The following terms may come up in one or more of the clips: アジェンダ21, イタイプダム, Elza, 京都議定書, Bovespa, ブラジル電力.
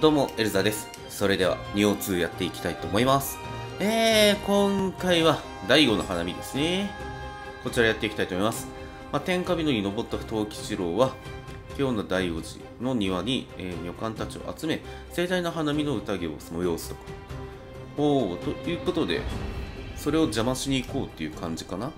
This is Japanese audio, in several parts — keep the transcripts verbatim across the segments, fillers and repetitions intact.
どうも、エルザです。それでは、におうにやっていきたいと思います。えー、今回は、だいごの花見ですね。こちらやっていきたいと思います。まあ、天下人に登った藤吉郎は、今日の醍醐寺の庭に、えー、女官たちを集め、盛大な花見の宴を催すとか。おー、ということで、それを邪魔しに行こうっていう感じかな。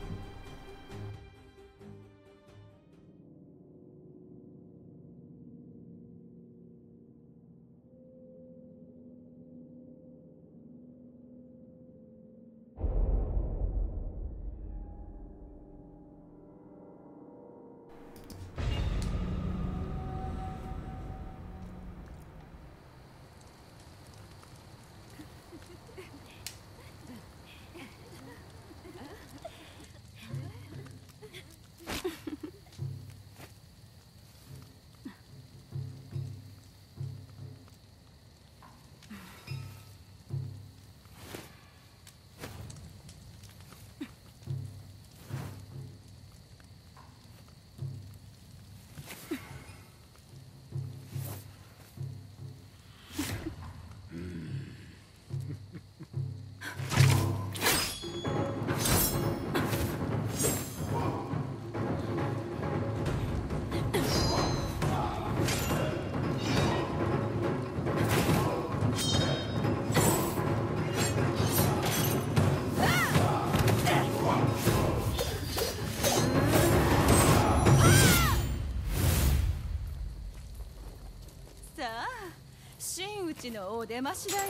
のお出ましだよ。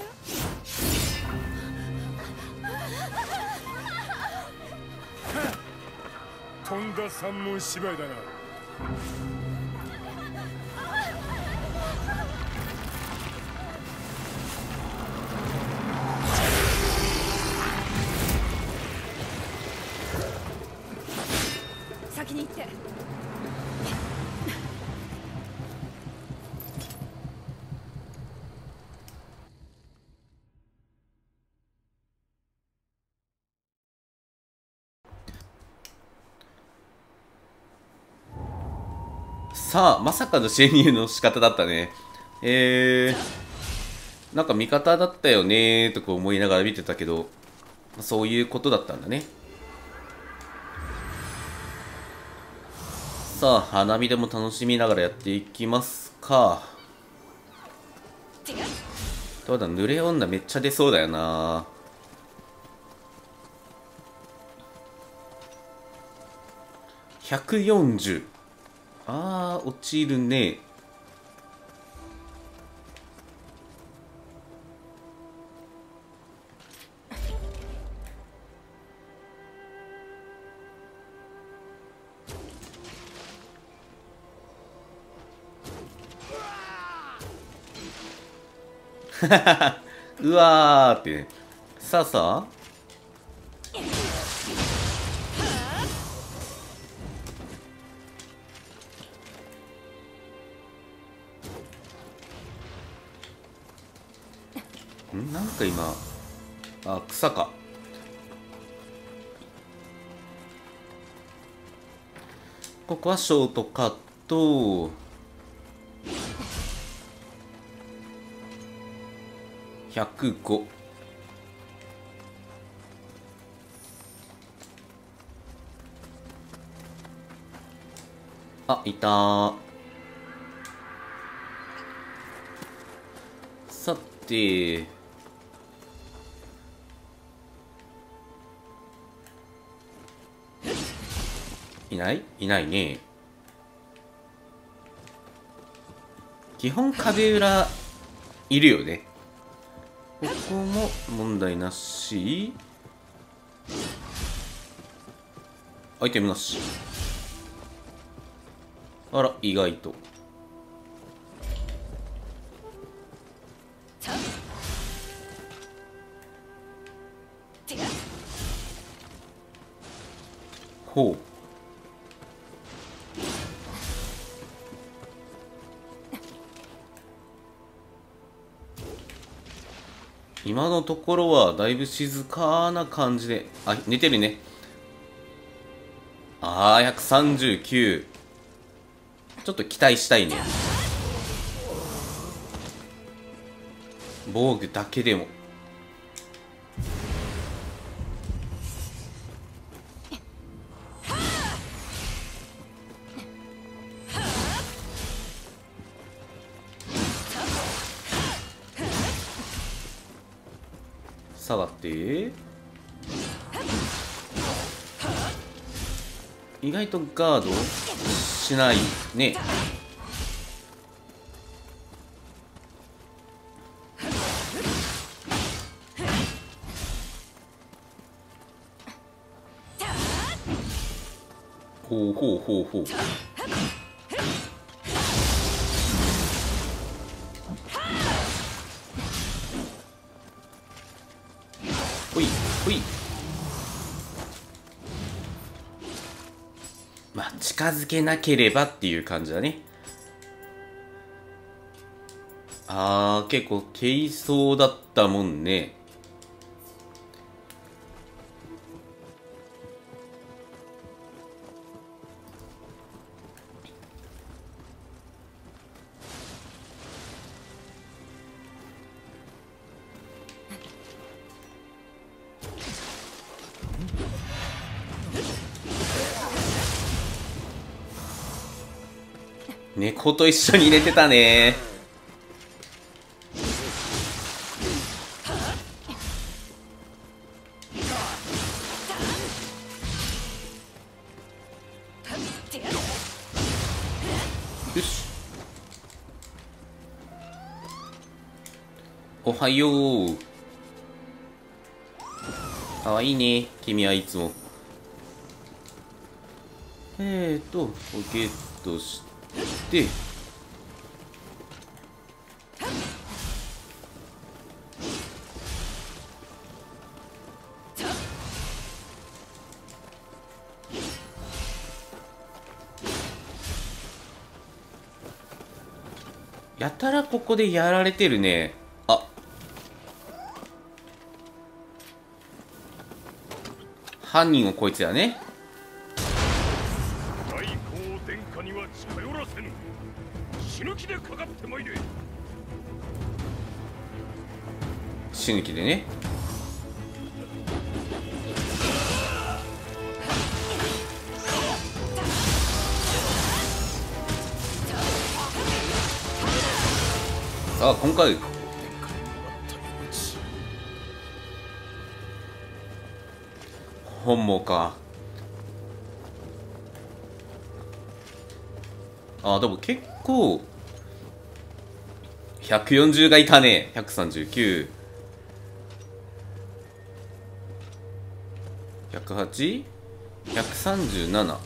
とんだ三文芝居だな。先に行って。さあ、まさかの侵入の仕方だったね。えー、なんか味方だったよねーとか思いながら見てたけど、そういうことだったんだね。さあ、花見でも楽しみながらやっていきますか。ただ、濡れ女めっちゃ出そうだよな。ひゃくよんじゅう。あー、落ちるね。うわーってね。さあさあ。なんか今、あ、草か。ここはショートカット。ひゃくご。あ、いたー。さて。いないいないね。基本壁裏いるよね。ここも問題なし。アイテムなし。あら、意外と。ほう。今のところはだいぶ静かな感じで、あ、寝てるね。ああ、ひゃくさんじゅうきゅう。ちょっと期待したいね。防具だけでも。さあだって意外とガードしないね。ほうほうほうほう。ほいほい。まあ近づけなければっていう感じだね。あー結構軽装だったもんね。猫と一緒に寝てたね。よし。おはよう。かわいいね、君はいつも。えーと、ゲットして。でやたらここでやられてるね。あ犯人をこいつやね。死ぬ気でね。さあ今回本望か。あでも結構ひゃくよんじゅうがいかねえ。ひゃくさんじゅうきゅう、ひゃくはち、ひゃくさんじゅうなな、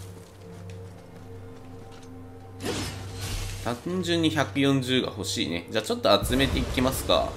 単純にひゃくよんじゅうが欲しいね。じゃあちょっと集めていきますか。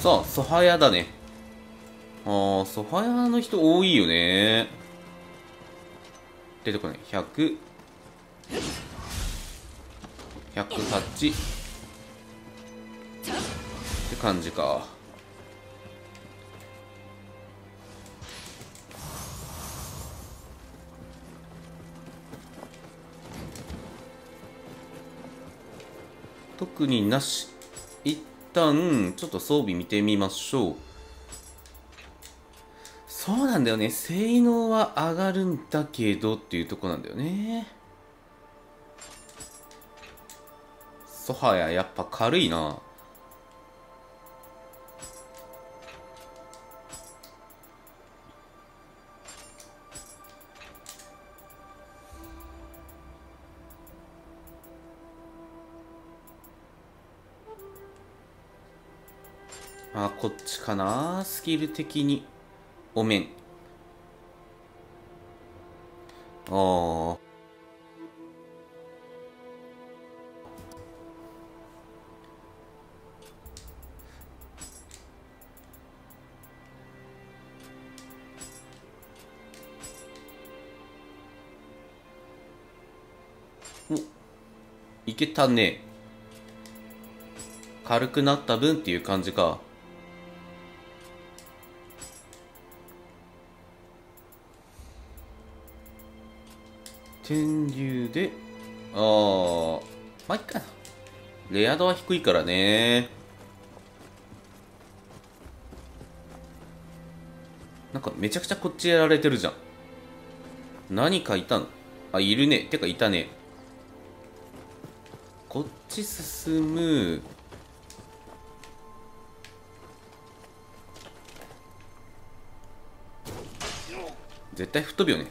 さあソファ屋だね。ああソファ屋の人多いよね。出てこない。ひゃく、ひゃくはちって感じか。特になし。一旦ちょっと装備見てみましょう。そうなんだよね、性能は上がるんだけどっていうとこなんだよね。ソファややっぱ軽いな。あ、こっちかな。スキル的にお面。あー、お、いけたね。軽くなった分っていう感じか。天竜で、ああ、まあいっかな。レア度は低いからね。なんかめちゃくちゃこっちやられてるじゃん。何かいたの？あ、いるね。てかいたね。こっち進む。絶対吹っ飛ぶよね。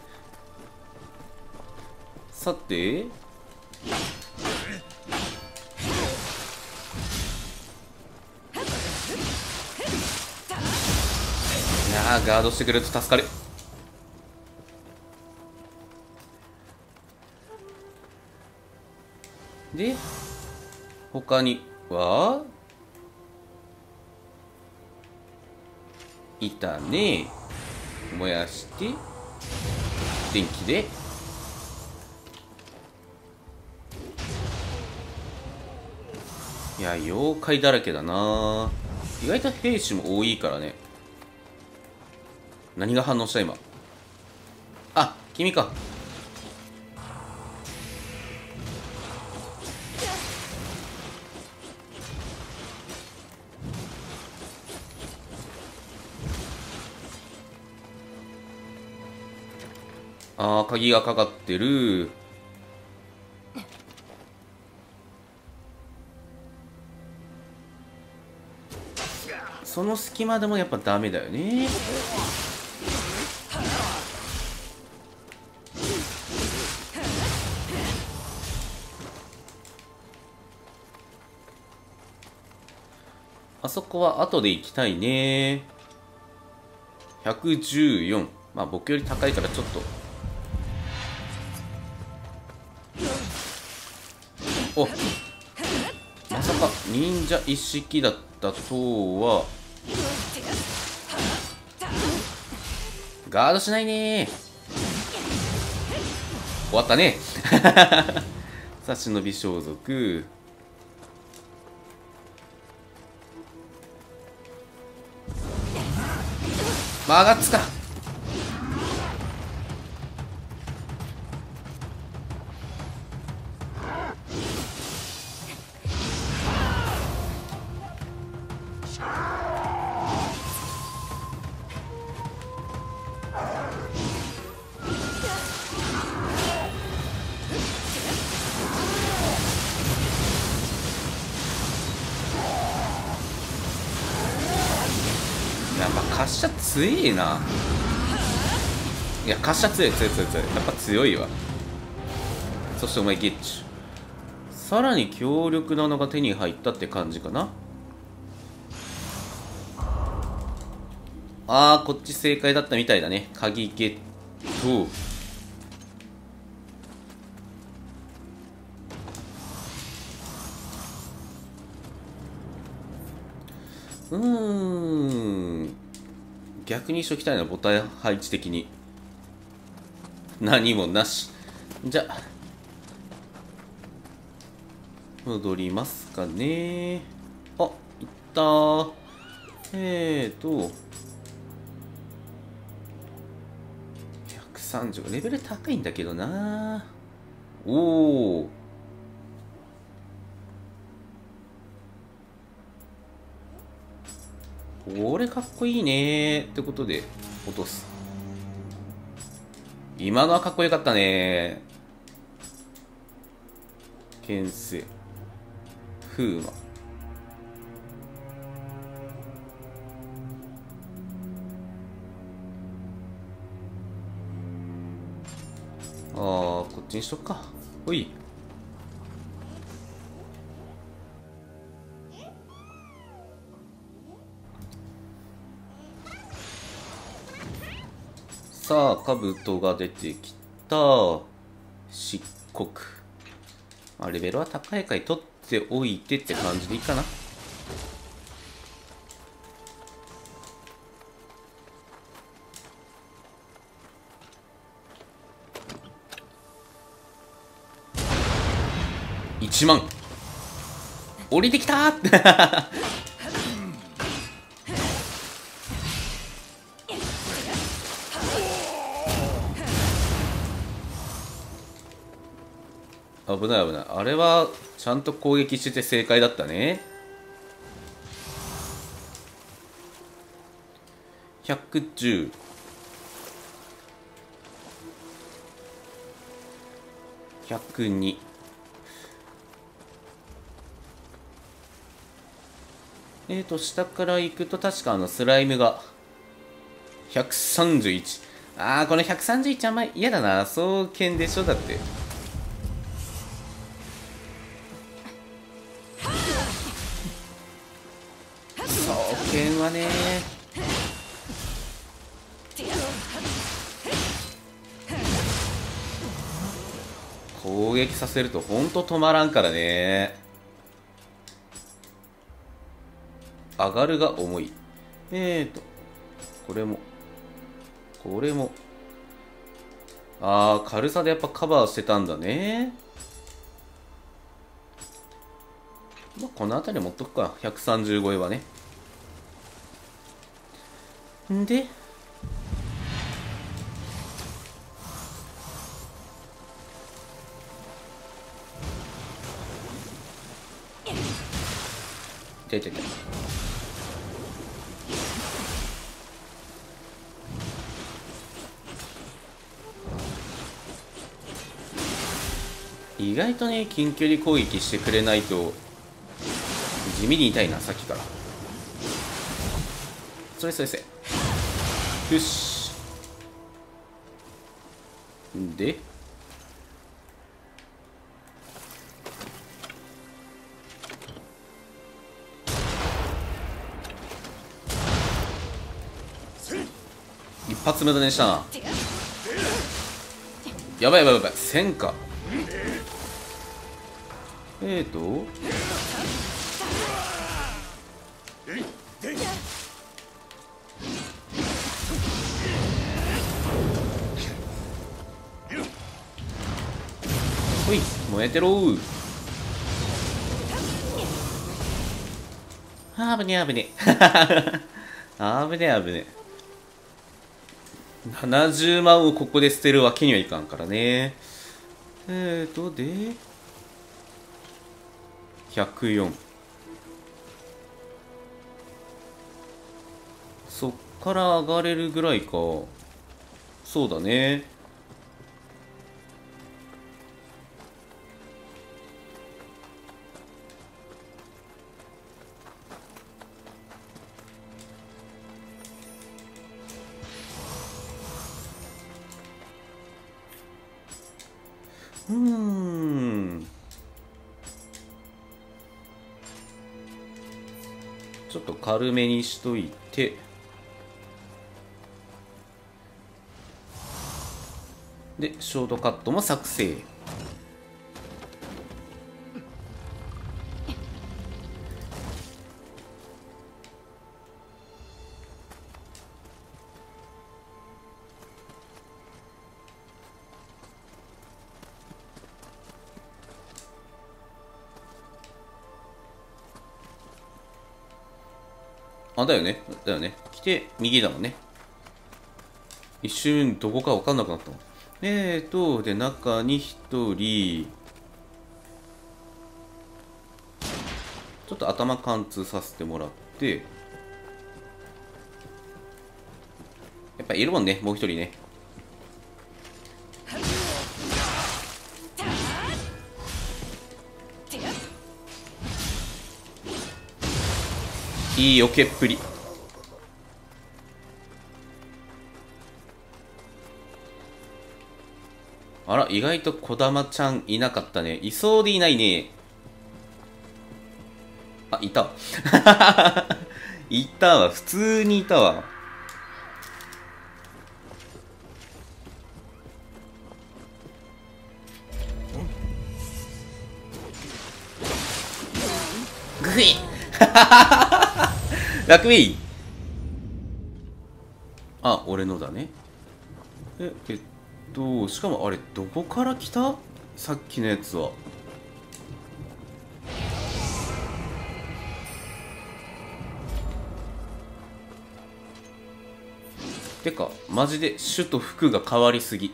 さて、いやー、ガードしてくれると助かる。で、他には？いたね。燃やして電気で、いや、妖怪だらけだな。意外と兵士も多いからね。何が反応した今。あ、君か。あー、鍵がかかってる。その隙間でもやっぱダメだよね。あそこは後で行きたいね。ひゃくじゅうよん。まあ僕より高いからちょっと。お、まさか忍者一式だったとは。ガードしないね。終わったね。さあ、忍び装束。曲がっつか。強いな。いや、滑車強い強い強い強い。やっぱ強いわ。そしてお前ゲッチュ。さらに強力なのが手に入ったって感じかな。あー、こっち正解だったみたいだね。鍵ゲット。うーん、逆にしときたいな、ボタン配置的に。何もなし。じゃあ、戻りますかね。あ、いったー。えーと、ひゃくさんじゅう。レベル高いんだけどな。おー。これかっこいいねーってことで落とす。今のはかっこよかったねー。牽制風魔。あー、こっちにしとくか。ほい。さあ、兜が出てきた。漆黒。まあ、レベルは高い回取っておいてって感じでいいかな。いちまん降りてきたー危ない危ない。あれはちゃんと攻撃して正解だったね。ひゃくじゅう。ひゃくに。えーと、下から行くと確かあのスライムがひゃくさんじゅういち。ああ、このひゃくさんじゅういちあんまり嫌だな。双剣でしょだって。双剣はね攻撃させるとほんと止まらんからね。上がるが重い。えーと、これも、これも。ああ、軽さでやっぱカバーしてたんだね。まあ、この辺り持っとくか。ひゃくさんじゅう超えはね。んで、出てて。意外とね、近距離攻撃してくれないと地味に痛いな、さっきから。それそれそれ。よし。で、一発無駄にしたな。やばいやばいやばい。せんか。えーとほい、燃えてろー。あぶねあぶねあぶねあぶね。ななじゅうまんをここで捨てるわけにはいかんからね。えーとでひゃくよん。そっから上がれるぐらいか。そうだね。うーん。ちょっと軽めにしといて。で、ショートカットも作成。あ、だよね。だよね。来て、右だもんね。一瞬、どこか分かんなくなったもん。えーと、で、中に一人、ちょっと頭貫通させてもらって、やっぱいるもんね、もう一人ね。いい避けっぷり。あら、意外とこだまちゃんいなかったね。いそうでいないね。あ、いたいたわ、普通にいたわ。クイーンラクビーン、あ、俺のだねえ。えっと、しかもあれ、どこから来たさっきのやつは。てか、マジで種と服が変わりすぎ。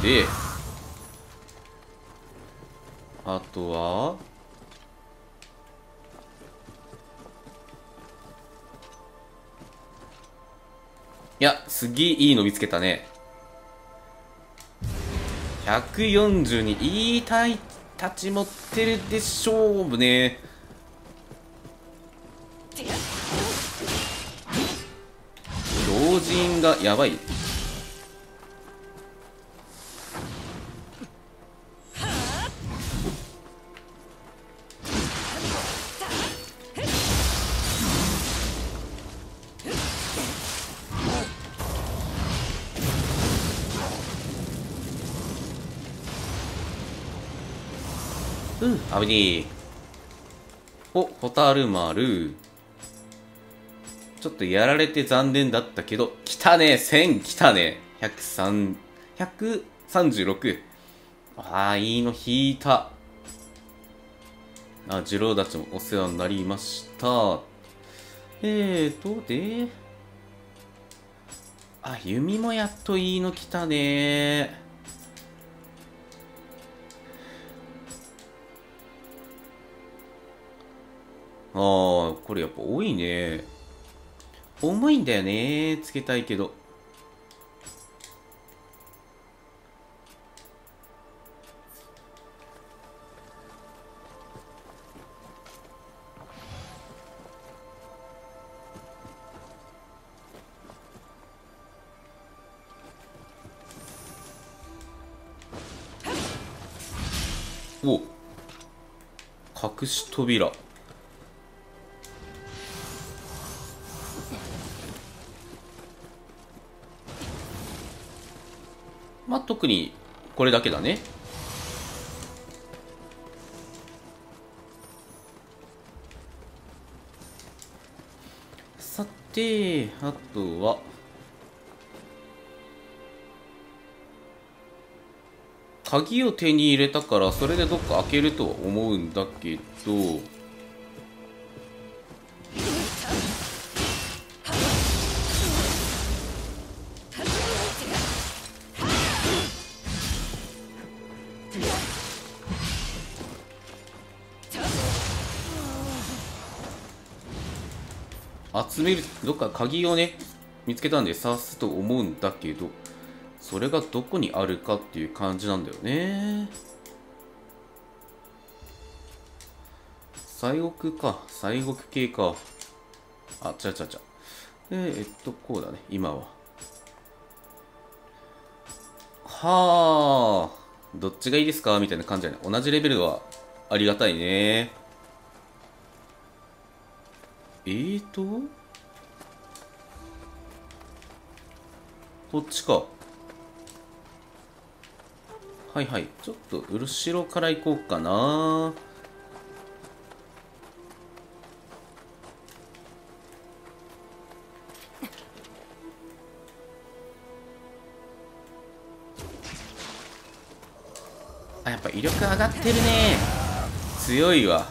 で、あとは「いや、すげえいいの見つけたね。ひゃくよんじゅうにいい体たち持ってるでしょうね。老人がやばい。」うん、あぶねえ。お、ホタル丸。ちょっとやられて残念だったけど、来たね、せん来たね。ひゃくさん、ひゃくさんじゅうろく。ああ、いいの引いた。あ、次郎たちもお世話になりました。えーと、で、あ、弓もやっといいの来たね。ああ、これやっぱ多いね。重いんだよね。つけたいけど。お、隠し扉。まあ、特にこれだけだね。さて、あとは鍵を手に入れたから、それでどっか開けるとは思うんだけど、集める、どっか鍵をね、見つけたんで刺すと思うんだけど、それがどこにあるかっていう感じなんだよね。西国か、西国系か。あ、ちゃちゃちゃ。えー、っと、こうだね、今は。はあ、どっちがいいですかみたいな感じだね。同じレベルはありがたいね。えーと、こっちか。はいはい、ちょっと後ろから行こうかな。あ、やっぱ威力上がってるね。強いわ。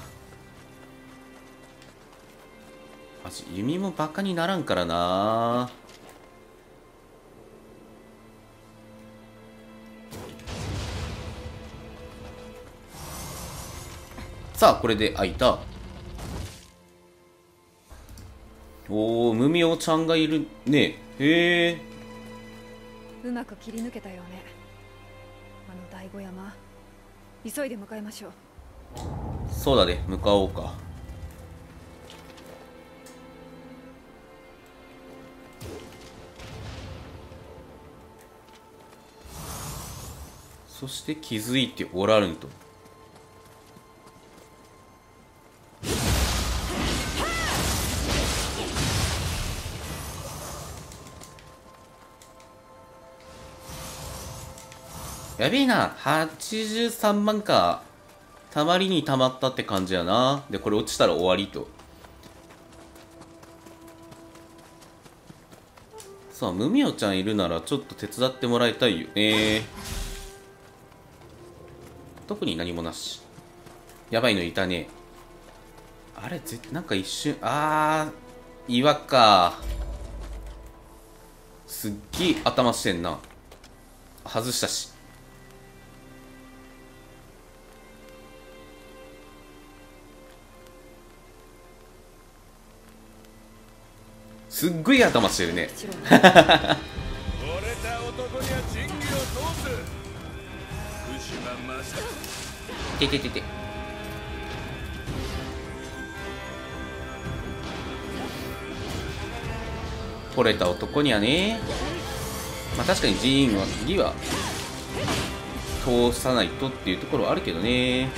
弓もバカにならんからな。さあ、これで開いた。おお、ムミオちゃんがいるね。へえ、うまく切り抜けたよね。あの醍醐山、急いで向かいましょう。そうだね、向かおうか。そして気づいておらぬと。やべえな、はちじゅうさんまんか。たまりにたまったって感じやな。で、これ落ちたら終わりと。さあ、ムミオちゃんいるならちょっと手伝ってもらいたいよね。特に何もなし。やばいのいたね。あれ、ぜ、なんか一瞬、あー、岩か。すっげえ頭してんな。外したし。すっごい頭してるね。折れた男には仁義を通す。福島マスター。てててて。折れた男にはね。まあ確かに仁義は義は通さないとっていうところはあるけどね。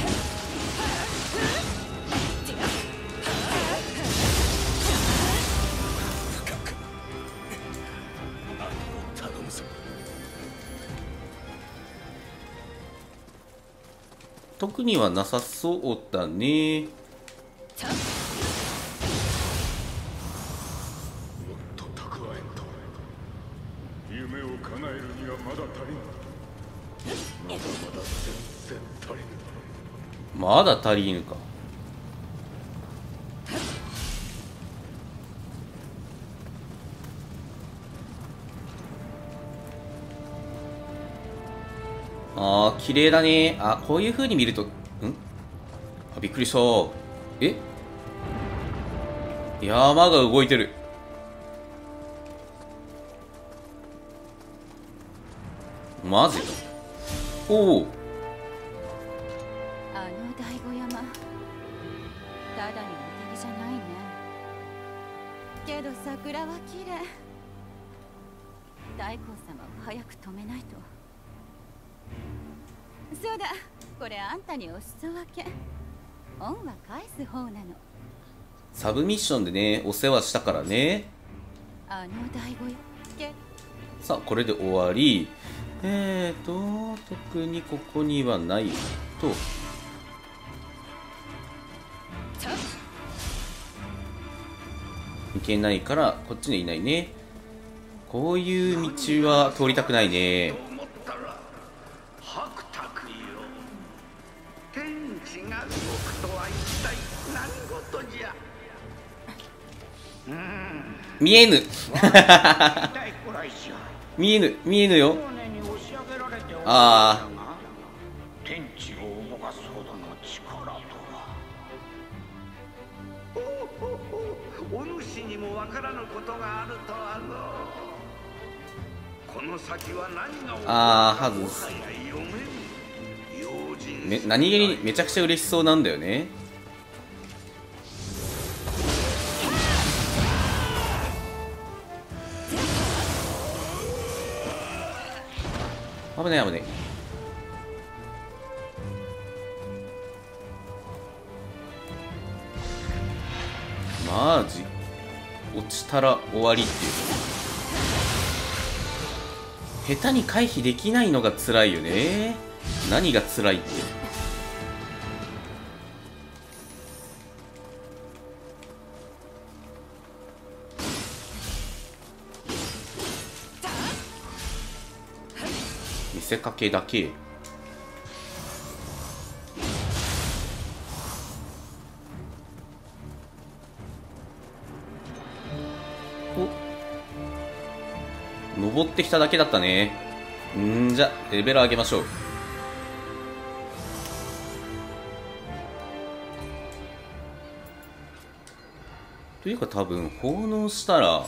特にはなさそうだね。まだ足りぬか。あー、綺麗だね。あ、こういう風に見ると、んあ、びっくりした。え、山が動いてる。マジか。おお。あの大悟山、ただのお滝じゃないね。けど桜は綺麗。大光様を早く止めないと。そうだ、これあんたにお裾分け。恩は返す方なの。サブミッションでね、お世話したからね。あの大悟よ。さあ、これで終わり。えーと、特にここにはないと。いけないから、こっちにいないね。こういう道は通りたくないね。見えぬ見えぬ見えぬよ。ああ、天地を動かすほどの力とは。お主にもわからぬことがあるとはの。この先は何が起こるか。ああ、はずめ、何気にめちゃくちゃ嬉しそうなんだよね。危ない危ない。マジ落ちたら終わりっていう。下手に回避できないのが辛いよね。何が辛いって。見せかけだけ。お、登ってきただけだったね。んー、じゃあレベル上げましょう。というか多分奉納したら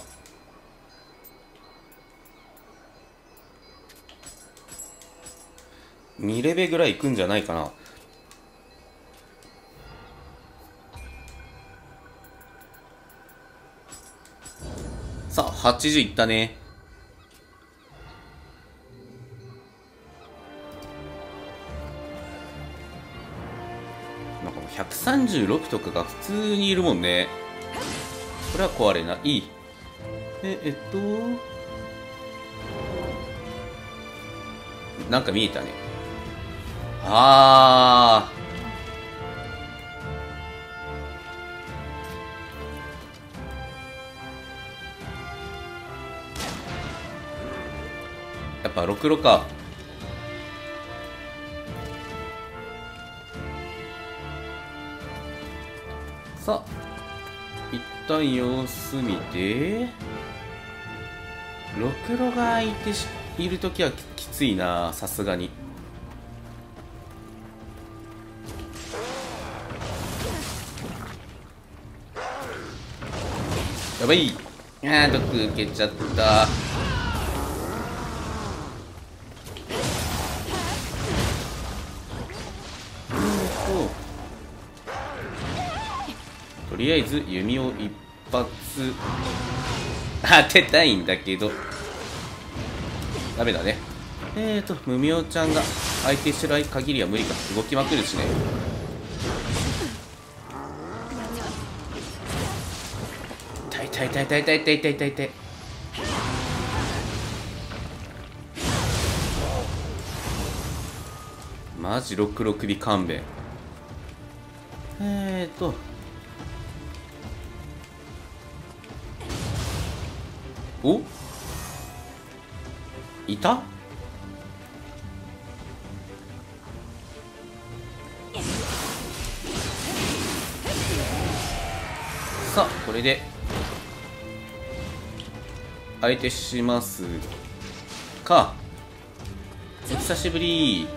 にレベぐらいいくんじゃないかな。さあ、はちじゅういったね。ひゃくさんじゅうろくとかが普通にいるもんね。これは壊れない。ええっとなんか見えたね。ああやっぱろくろか。さあ一旦様子見て。ろくろが空いている時はきついな、さすがに。やばい。ああ毒受けちゃった。とりあえず弓を一発当てたいんだけどダメだね。えーと無名ちゃんが相手しない限りは無理か。動きまくるしね。痛い痛い痛い痛い痛い痛い痛い痛い痛い。マジろくろく首勘弁。えーとおいた。さあこれで相手しますか。お久しぶり。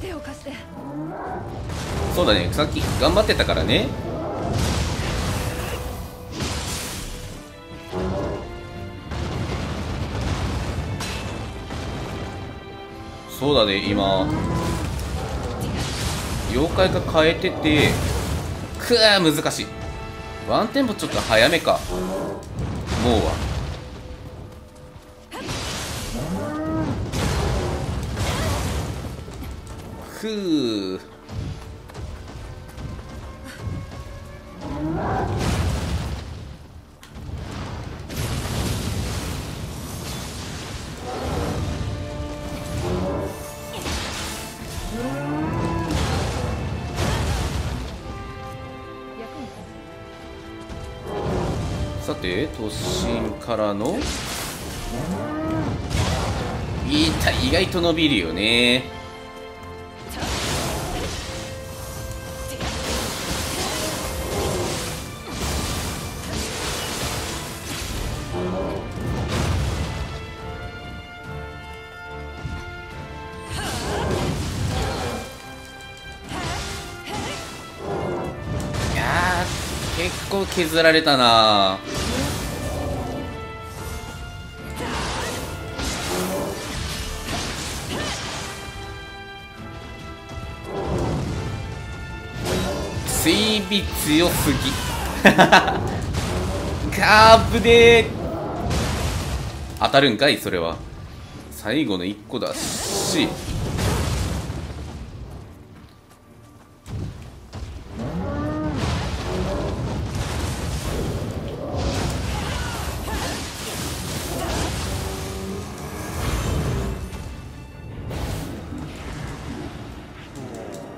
手を貸して。そうだね、さっき頑張ってたからね。そうだね、今妖怪が変えててくわー難しい。ワンテンポちょっと早めか。もうはふうさて、突進からのいた。意外と伸びるよね。いやー結構削られたな。追尾強すぎガーブで当たるんかい。それは最後のいっこだし。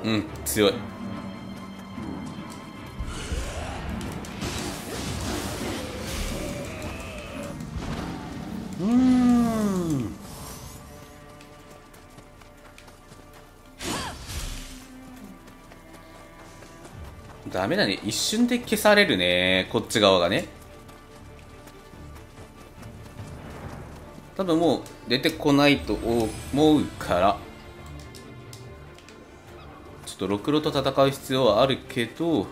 うん強い。ダメだね、一瞬で消されるね、こっち側がね。多分もう出てこないと思うからちょっとろくろと戦う必要はあるけど、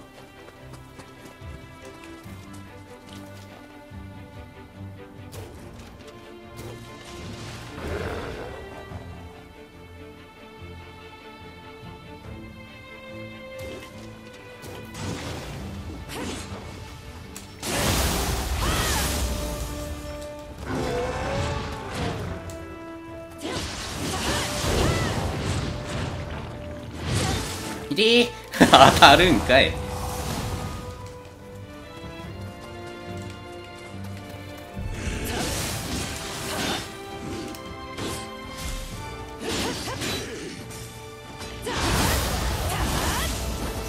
り当たるんかい。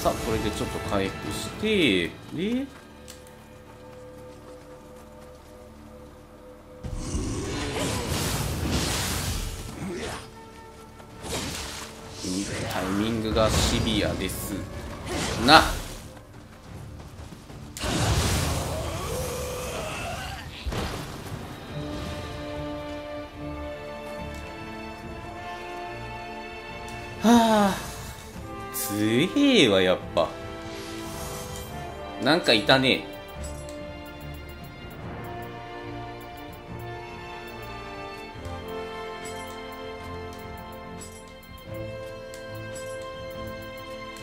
さあこれでちょっと回復して、でタイミングがシビアですな。はあ強えわやっぱ。なんかいたね。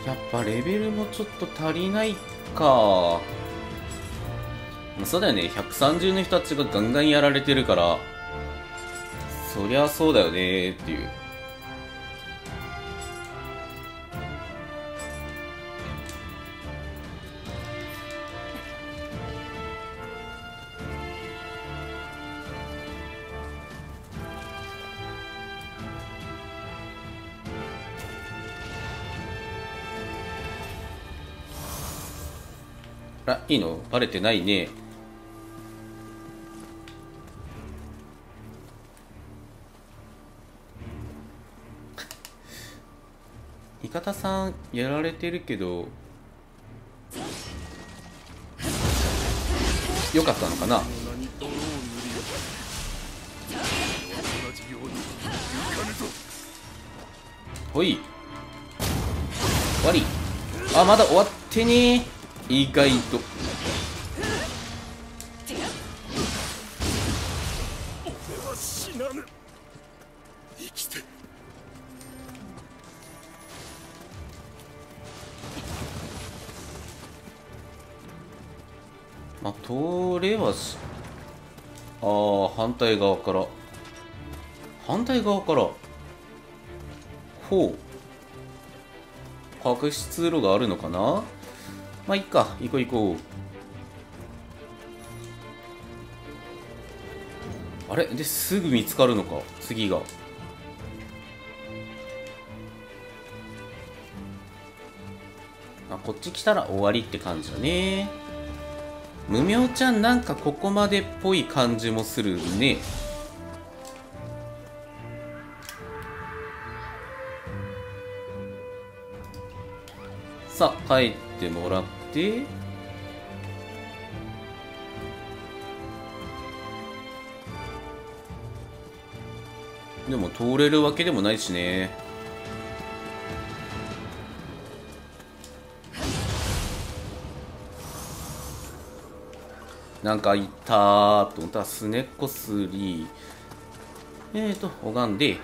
やっぱレベルもちょっと足りないか。そうだよね、ひゃくさんじゅうの人たちがガンガンやられてるから、そりゃそうだよねっていう。あ、いいの？バレてないね。味方さんやられてるけどよかったのかな。ほい終わり。あ、まだ終わってねー。意外と俺は死なぬ、生きて。まあ通れはし、ああ反対側から、反対側からほう隠し通路があるのかな。まあいっか、行こう行こう。あれですぐ見つかるのか次が。あ、こっち来たら終わりって感じだね。無名ちゃんなんかここまでっぽい感じもするね。さあ帰ってもらって、でも通れるわけでもないしね。なんかいたーと思ったらすねこすり、えーと拝んで。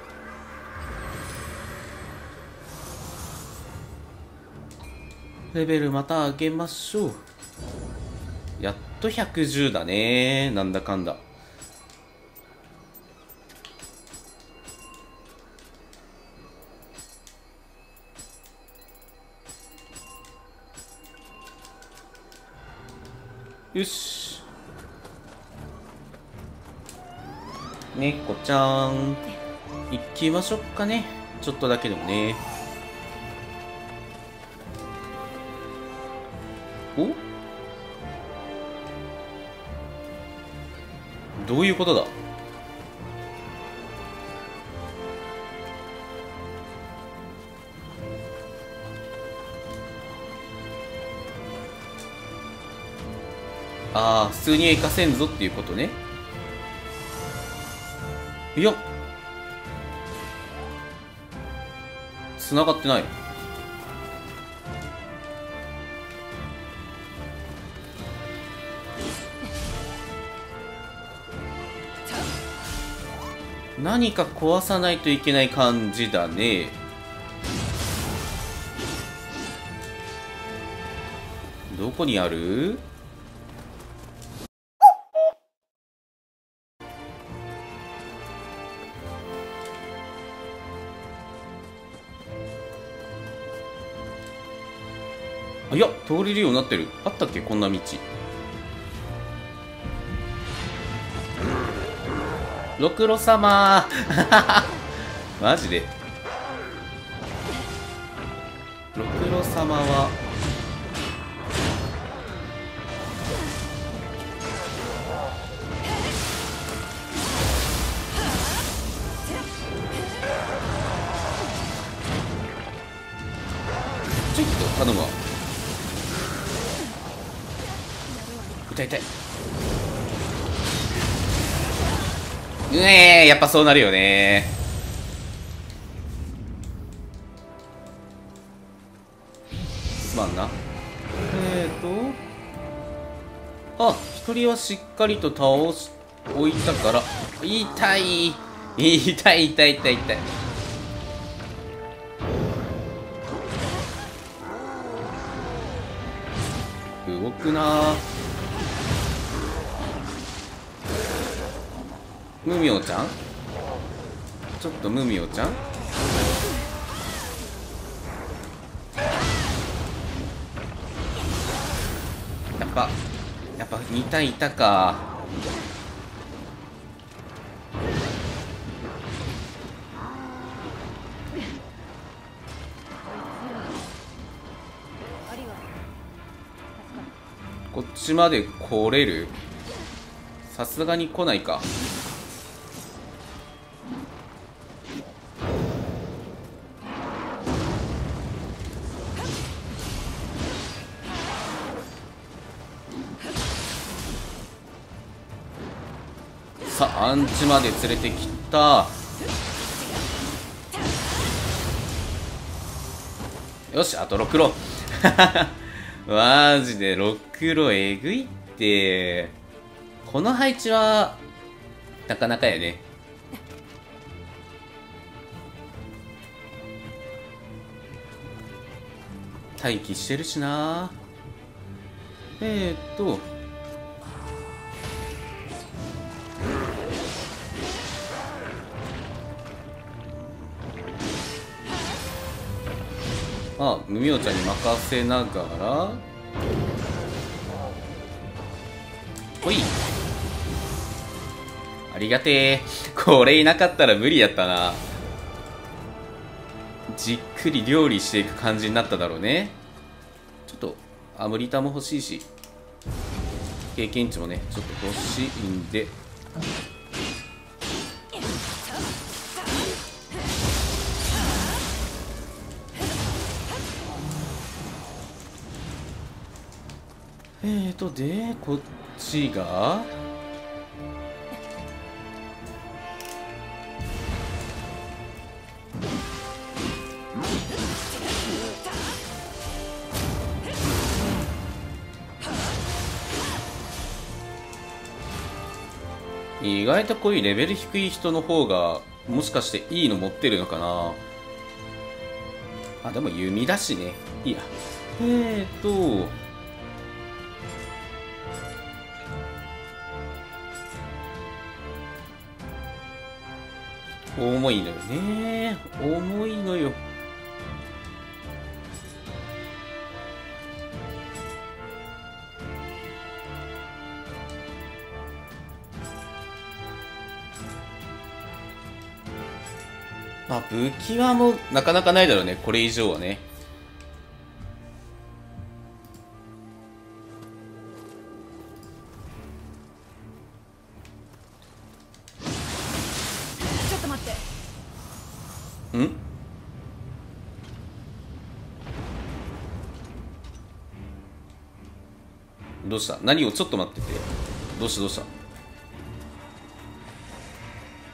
レベルまた上げましょう。やっとひゃくじゅうだね、なんだかんだ。よし。猫ちゃん、行きましょうかね。ちょっとだけでもね。お？どういうことだ？ああ、普通には行かせんぞっていうことね。いや、繋がってない。何か壊さないといけない感じだね。どこにある？いや、通れるようになってる。あったっけ、こんな道。ろくろ様ーマジでろくろ様はちょっと頼むわ。痛い痛い。うえー、やっぱそうなるよね。すまんな。えーとあ、一人はしっかりと倒し置いたから。痛い痛い痛い痛い痛い。動くな。ムミオちゃん、ちょっとムミオちゃん、やっぱやっぱに体いたか。こっちまで来れる？さすがに来ないか。さあ、アンチまで連れてきた。よし、あとろくろマジでろくろえぐいって。この配置はなかなかやね。待機してるしな。えー、っとあ、ムミオちゃんに任せながら、ほい、ありがてえ。これいなかったら無理やったな。じっくり料理していく感じになっただろうね。ちょっとアムリタも欲しいし、経験値もねちょっと欲しいんで。えーとで、こっちが意外とこういうレベル低い人の方がもしかしていいの持ってるのかなあ。でも弓だしね、いいや。えーと重いのよね、重いのよ。まあ武器はもうなかなかないだろうね、これ以上はね。ん？どうした？何をちょっと待ってて。どうしたどうし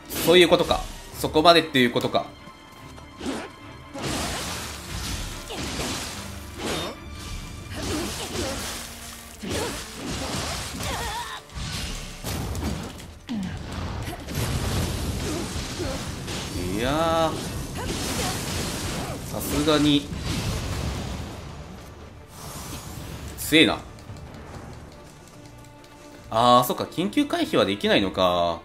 た？そういうことか。そこまでっていうことか。いやー、さすがに強えな。あー、そっか、緊急回避はできないのか。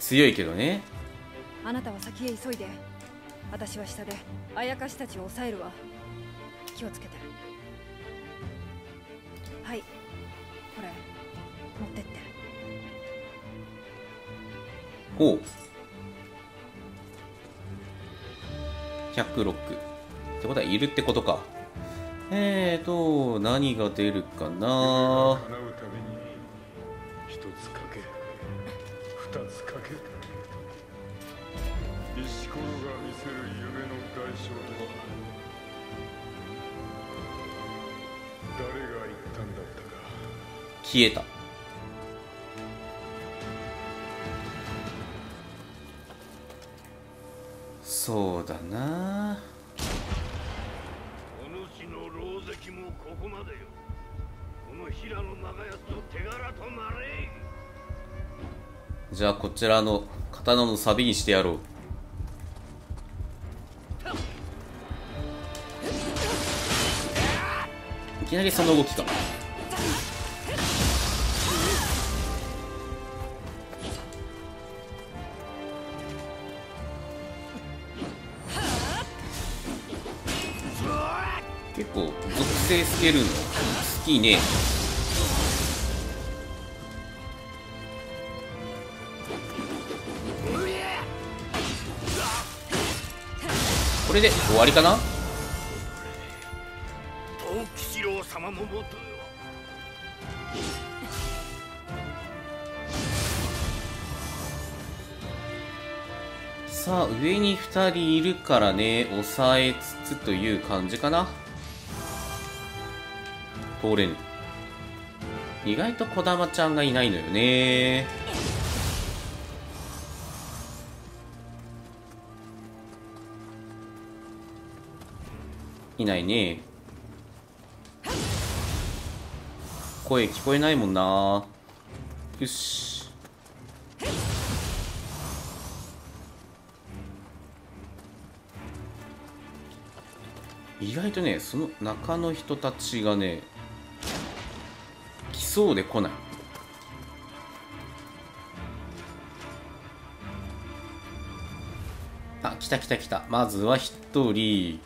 強いけどね。あなたは先へ急いで。私は下であやかしたちを抑えるわ。気をつけて。はい、これ持ってって。おう、ひゃくろくってことはいるってことか。えーと何が出るかな。消えた。そうだな。お主の狼藉もここまでよ。この平の長屋と手柄となれ。じゃあこちらの刀の錆にしてやろう。いきなりその動きか。結構属性つけるの好きね。これで終わりかな。さあ上にふたりいるからね、抑えつつという感じかな。通れぬ。意外と児玉ちゃんがいないのよね。いないね。声聞こえないもんな。よし、意外とねその中の人たちがね来そうで来ない。あ、来た来た来た。まずはひとり。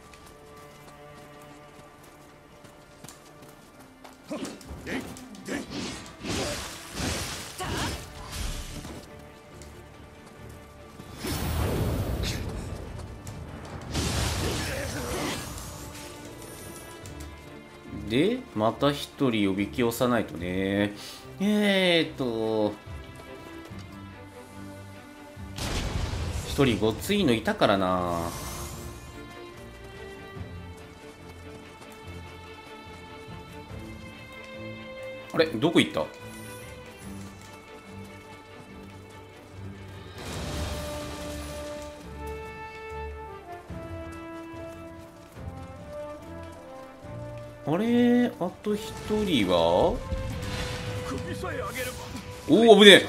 で、また一人おびき寄さないとね。えーっと一人ごついのいたからな。あれ、どこ行った。あれ、あと一人は。おお、危ねえ。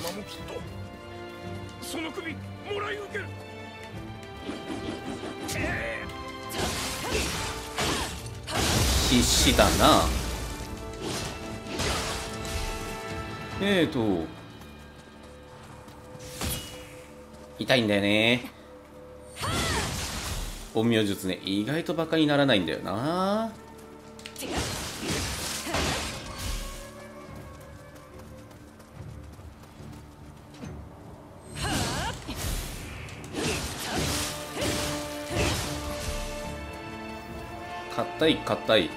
必死だな。えーと痛いんだよね。陰陽術ね、意外とバカにならないんだよな。硬い硬い。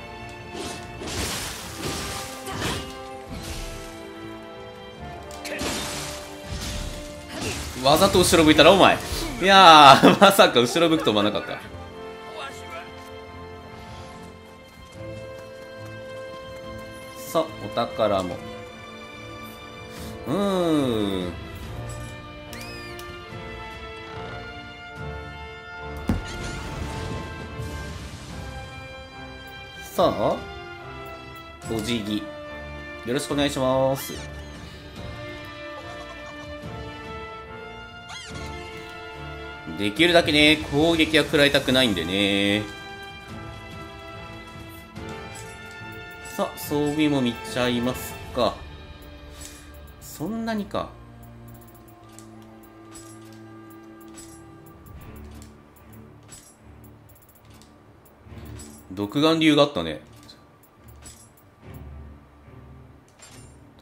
わざと後ろ向いたらお前。いやー、まさか後ろ向くと思わなかった。さあお宝も。うーん、さあ、お辞儀よろしくお願いします。できるだけね攻撃は食らいたくないんでね。さあ装備も見ちゃいますか。そんなにか。独眼竜があったね。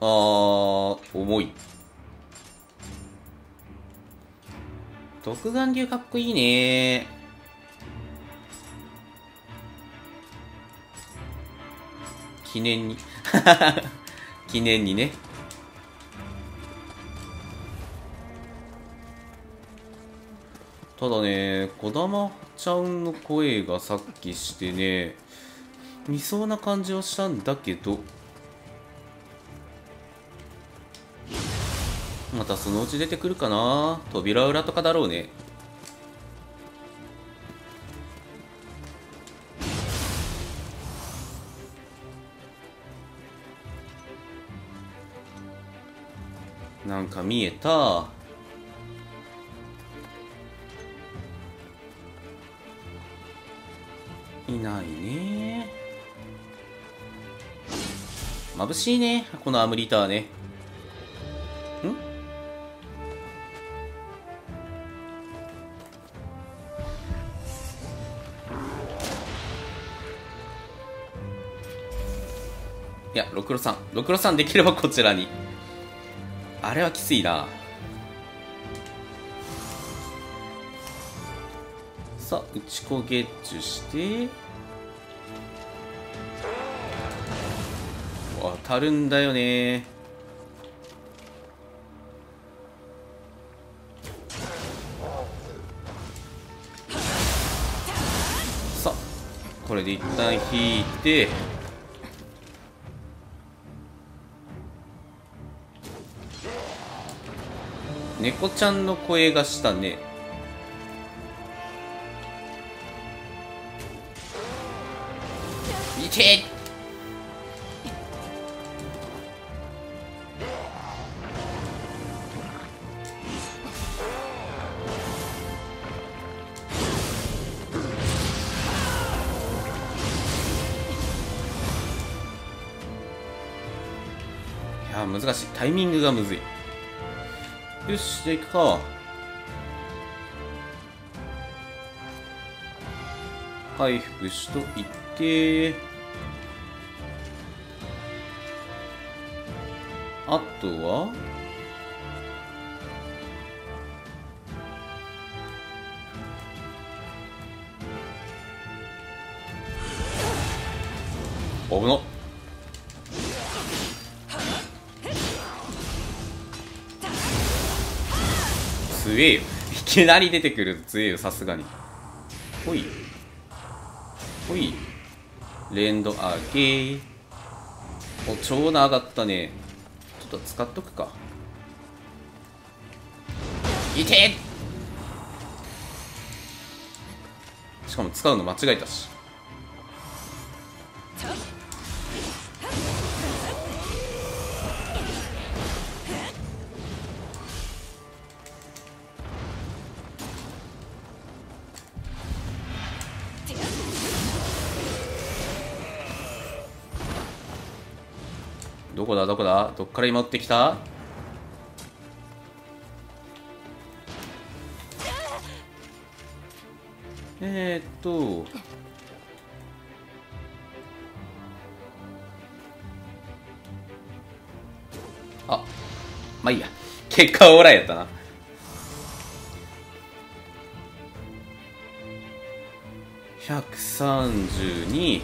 あー、重い。独眼竜かっこいいねー。記念に記念にね。ただね、児玉ちゃんの声がさっきしてね、見そうな感じはしたんだけど、またそのうち出てくるかな。扉裏とかだろうね。なんか見えた。いないね。眩しいね、このアムリターね。ん？いや、ろくろさん、ろくろさんできればこちらに。あれはきついな。さあ、打ちこゲッチュして当たるんだよね。さあ、これで一旦引いて、猫ちゃんの声がしたね。いて。いや難しい。タイミングがむずい。よし、じゃあ行くか。回復しといて、あとは危なっ。強えよ。いきなり出てくると強えよ、さすがに。ほいほい、連動上げ。お、超な上がったね。ちょっと使っとくか。いて。しかも使うの間違えたし。どこだどこだ、どっから今追ってきた。えー、っとあ、まあいいや、結果はオーライやったな。ひゃくさんじゅうに。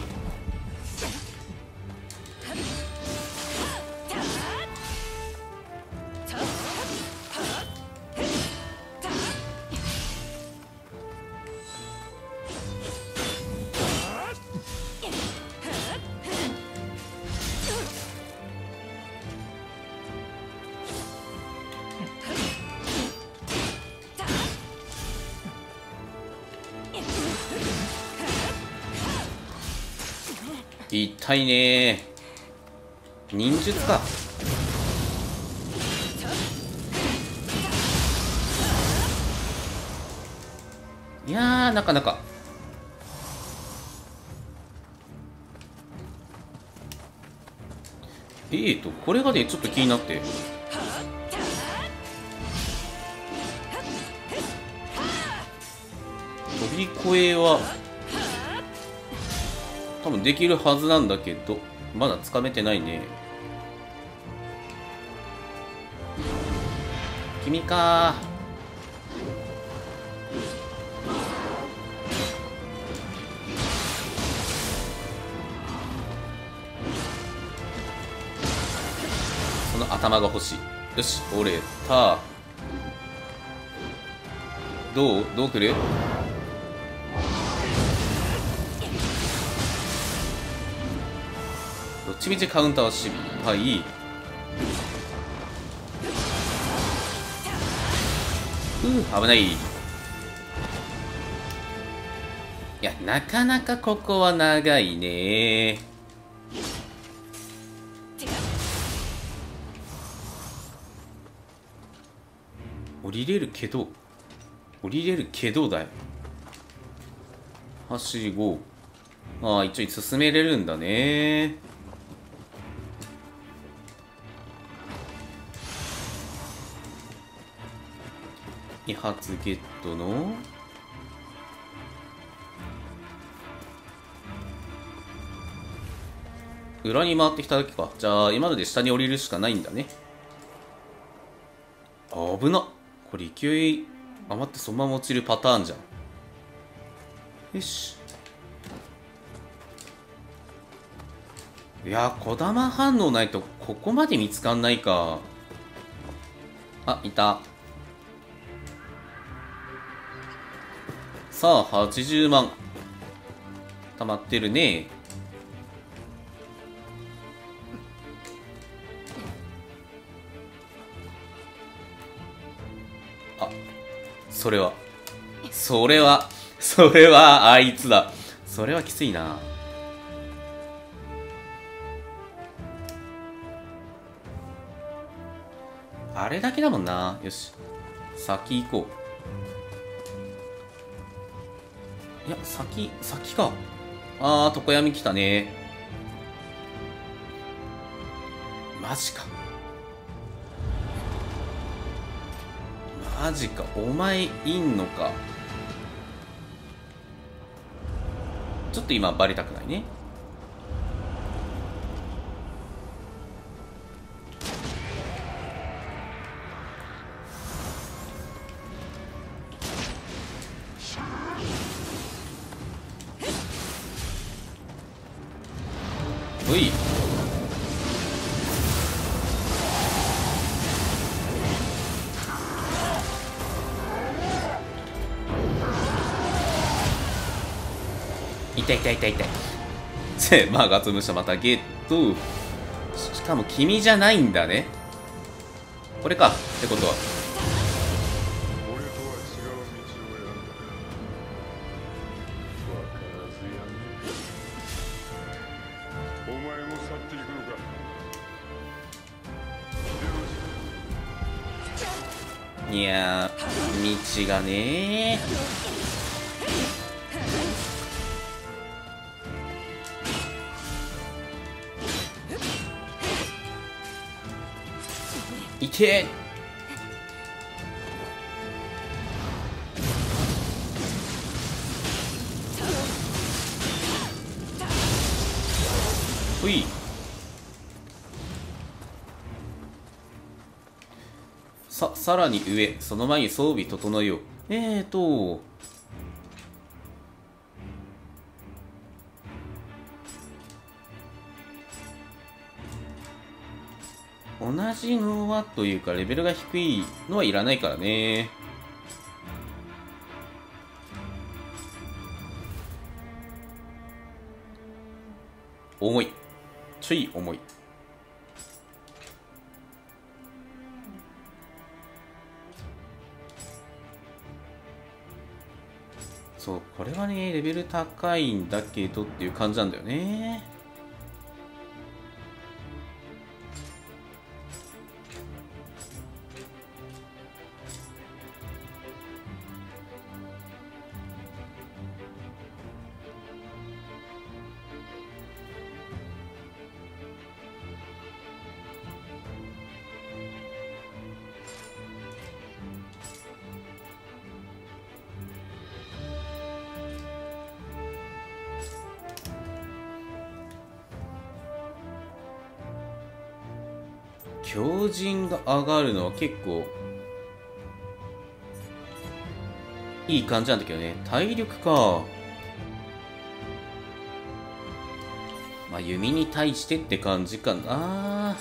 痛いねー。忍術か。いやー、なかなか。えーとこれがねちょっと気になって、飛び越えは多分できるはずなんだけど、まだつかめてないね。君かー。その頭が欲しい。よし、折れた。どうどうくる？どっちみちカウンターは失敗。うん、危ない。いや、なかなかここは長いね。降りれるけど、降りれるけどだよ。はしご。ああ、一応進めれるんだね。に発ゲットの裏に回ってきただけか。じゃあ今ので下に降りるしかないんだね。危なっ、これ勢い余ってそのまま落ちるパターンじゃん。よし、いやー、小玉反応ないとここまで見つかんないか。あ、いた。さあ、はちじゅうまん溜まってるね。あ、それはそれはそれはあいつだ。それはきついな。あれだけだもんな。よし、先行こう。いや、先、先か。あー、常闇来たね。マジか。マジか。お前、いんのか。ちょっと今、バレたくないね。おい、痛い痛い痛い痛い。せまあガツムシャまたゲット。しかも君じゃないんだね、これか。ってことはにゃー、道がねー。いけー。ほい、さ、さらに上、その前に装備整えよう。えーと、同じのはというか、レベルが低いのはいらないからね。重い、ちょい重い。そう、これはね、レベル高いんだけどっていう感じなんだよね。強靭が上がるのは結構いい感じなんだけどね。体力か。まあ弓に対してって感じかな。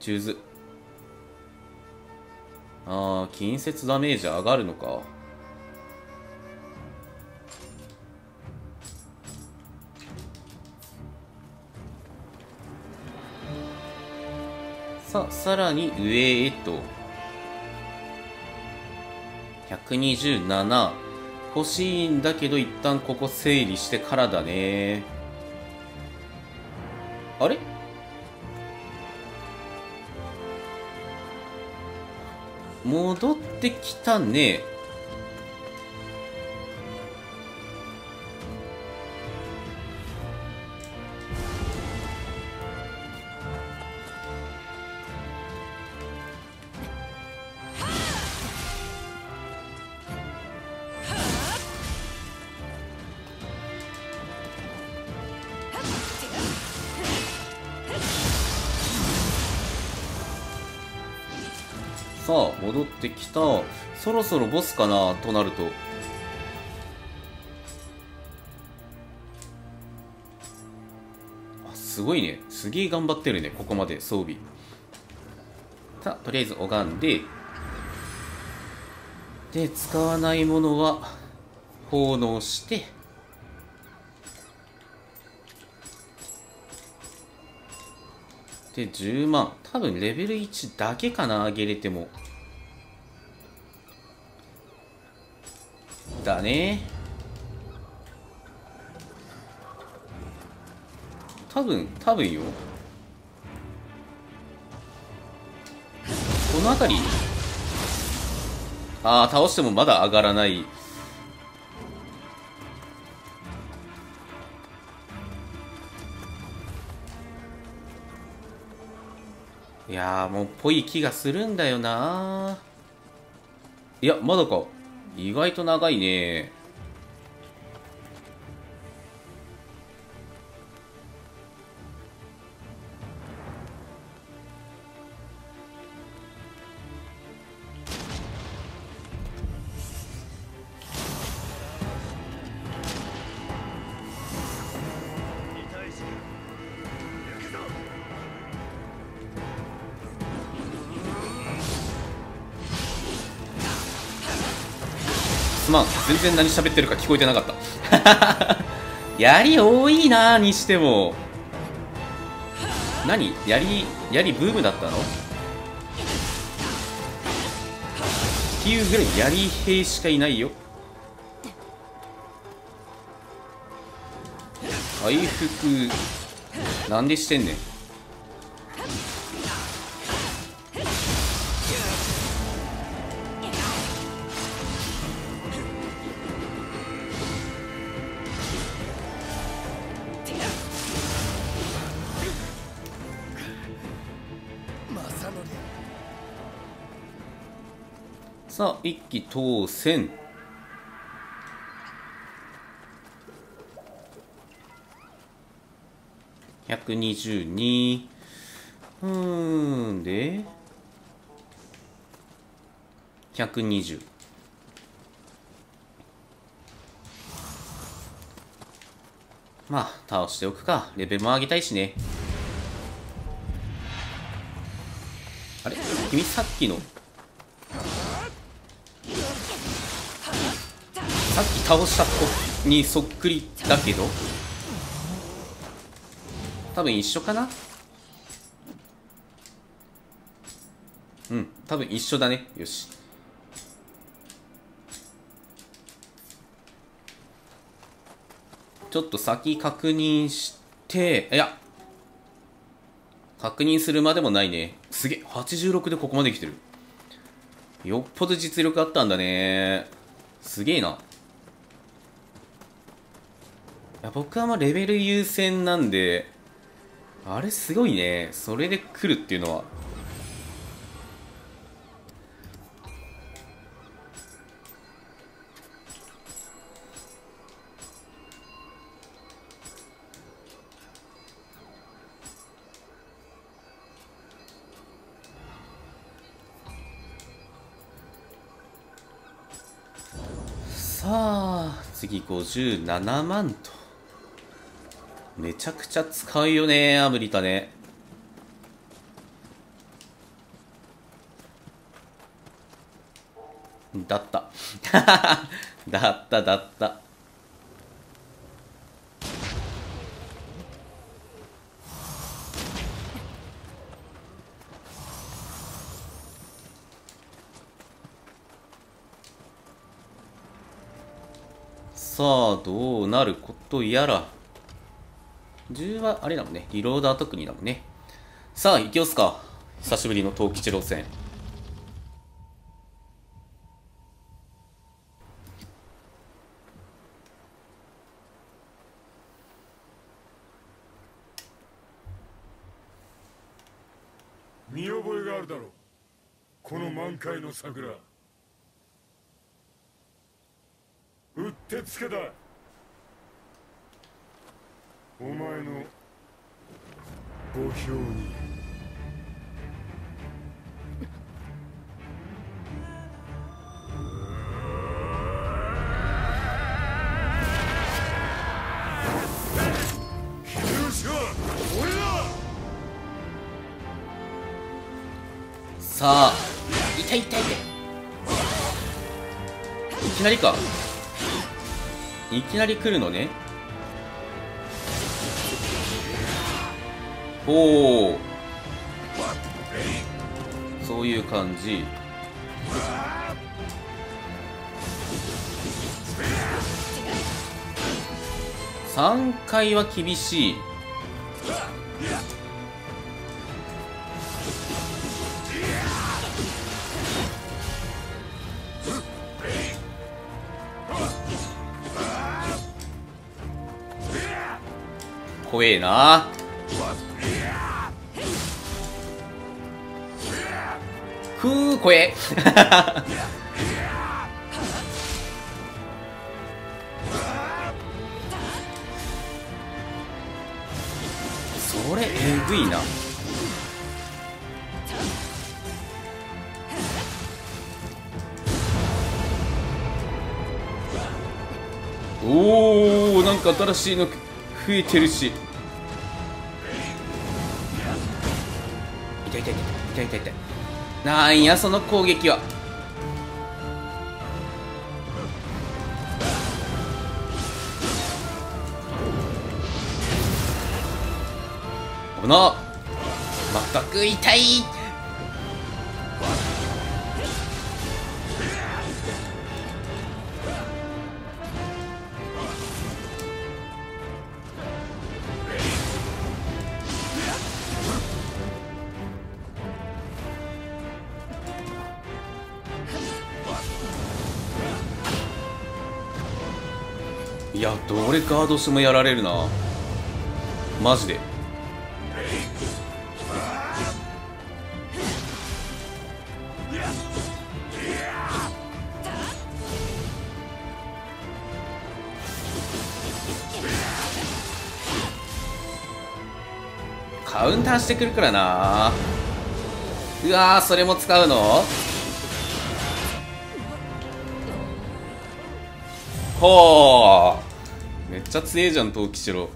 中図。ああ、近接ダメージ上がるのか。さあ、さらに上へと。ひゃくにじゅうなな。欲しいんだけど、一旦ここ整理してからだね。あれ？戻ってきたね。さあ、戻ってきた。そろそろボスかなとなると、あ、すごいね。すげえ頑張ってるね、ここまで装備。さあ、とりあえず拝んで、で使わないものは奉納して、でじゅうまん、多分レベルいちだけかな、上げれても。だね。多分多分よ、この辺り。ああ、倒してもまだ上がらない。いやー、もうっぽい気がするんだよな。いや、まだか。意外と長いね。まあ、全然何喋ってるか聞こえてなかった槍多いなにしても。何、槍槍ブームだったのっていうぐらい槍兵しかいないよ。回復なんでしてんねん。さあ、一騎当選。ひゃくにじゅうに。うーんでひゃくにじゅう。まあ倒しておくか。レベルも上げたいしね。あれ、君さっきのさっき倒した子にそっくりだけど、多分一緒かな。うん、多分一緒だね。よし、ちょっと先確認して、いや、確認するまでもないね。すげえ、はちじゅうろくでここまで来てる。よっぽど実力あったんだね。すげえな。いや、僕はまあレベル優先なんで、あれすごいね。それで来るっていうのは。さあ、次ごじゅうななまんと。めちゃくちゃ使うよね、アムリタね。だった。だった、だった。さあ、どうなることやら。じゅうは、あれだもんね。リローダー特にだもんね。さあ、行きますか。久しぶりの東吉郎戦。見覚えがあるだろう。この満開の桜。うってつけだ。お前の墓標に。秀吉は俺だ。さあ、いたいたいた。いきなりか。いきなり来るのね。おお、そういう感じ。さんかいは厳しい。怖えな。ふう、怖え。それえぐいな。おお、なんか新しいの増えてるし。痛い痛い痛い痛い痛い。なんやその攻撃は。この全く痛い。いや、どれガードしてもやられるな、マジで。カウンターしてくるからな。うわー、それも使うの。ほー、めっちゃ強えじゃん、東吉郎。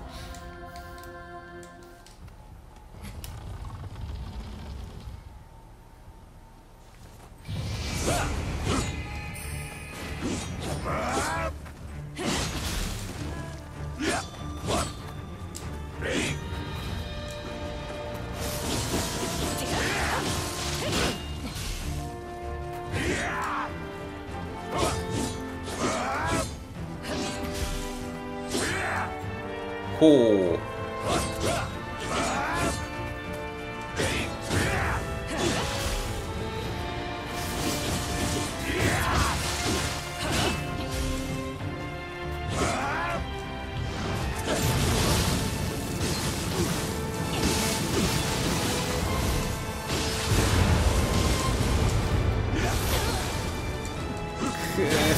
ほう、